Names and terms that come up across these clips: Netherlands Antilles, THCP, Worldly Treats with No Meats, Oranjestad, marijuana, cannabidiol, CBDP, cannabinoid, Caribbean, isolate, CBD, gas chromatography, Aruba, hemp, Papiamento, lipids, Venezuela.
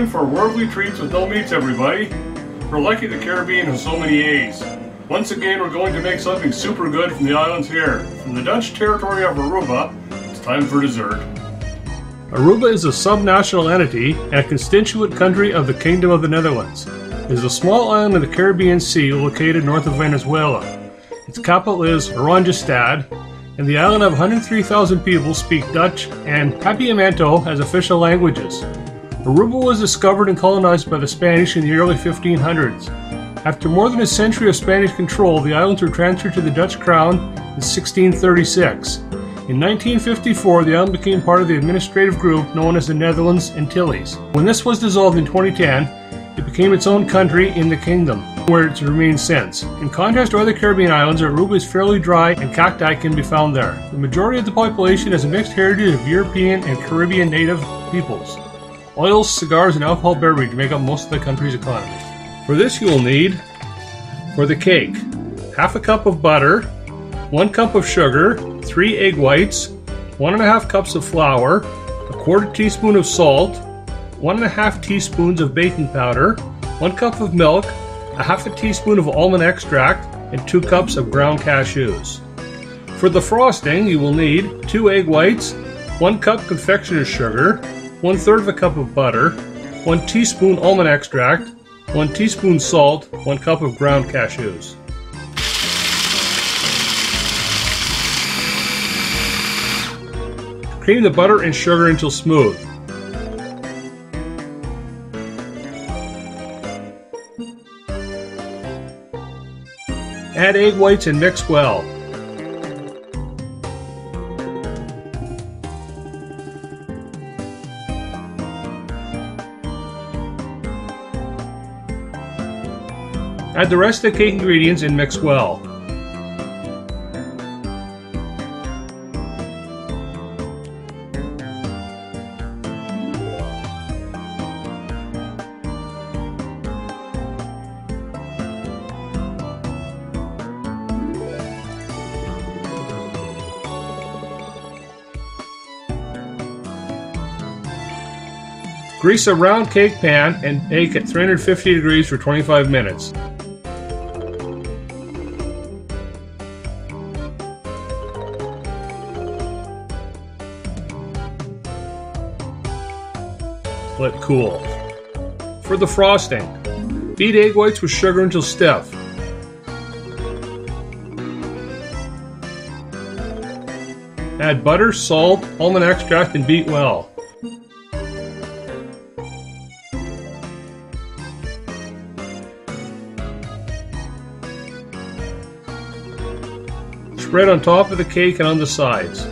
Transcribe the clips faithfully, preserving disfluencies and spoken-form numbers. time for Worldly Treats with No Meats, everybody. We're lucky the Caribbean has so many A's. Once again, we're going to make something super good from the islands here. From the Dutch territory of Aruba, it's time for dessert. Aruba is a subnational entity and a constituent country of the Kingdom of the Netherlands. It is a small island in the Caribbean Sea located north of Venezuela. Its capital is Oranjestad, and the island of one hundred three thousand people speak Dutch and Papiamento as official languages. Aruba was discovered and colonized by the Spanish in the early fifteen hundreds. After more than a century of Spanish control, the islands were transferred to the Dutch crown in sixteen thirty-six. In nineteen fifty-four, the island became part of the administrative group known as the Netherlands Antilles. When this was dissolved in twenty ten, it became its own country in the kingdom, where it's remained since. In contrast to other Caribbean islands, Aruba is fairly dry and cacti can be found there. The majority of the population has a mixed heritage of European and Caribbean native peoples. Oils, cigars, and alcohol beverage make up most of the country's economy. For this you will need, for the cake, half a cup of butter, one cup of sugar, three egg whites, one and a half cups of flour, a quarter teaspoon of salt, one and a half teaspoons of baking powder, one cup of milk, a half a teaspoon of almond extract, and two cups of ground cashews. For the frosting you will need two egg whites, one cup confectioner's sugar, one third of a cup of butter, one teaspoon almond extract, one teaspoon salt, one cup of ground cashews. Cream the butter and sugar until smooth. Add egg whites and mix well. Add the rest of the cake ingredients and mix well. Grease a round cake pan and bake at three hundred fifty degrees for twenty-five minutes. Let cool. For the frosting, beat egg whites with sugar until stiff. Add butter, salt, almond extract, and beat well. Spread on top of the cake and on the sides.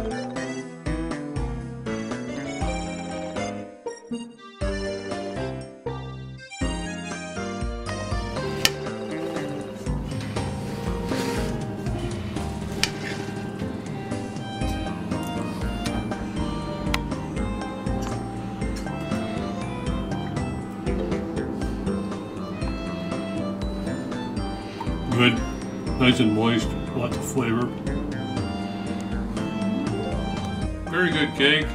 Good, nice and moist, lots of flavor. Very good cake,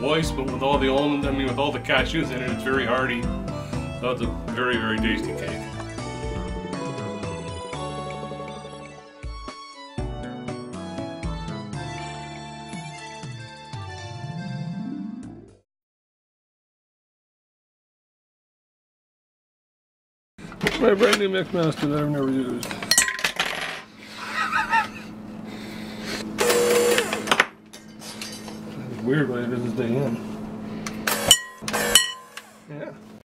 moist, but with all the almonds, I mean with all the cashews in it, it's very hearty. That's a very, very tasty cake. My brand new mix master that I've never used. It's weird, but it doesn't stay in. Yeah.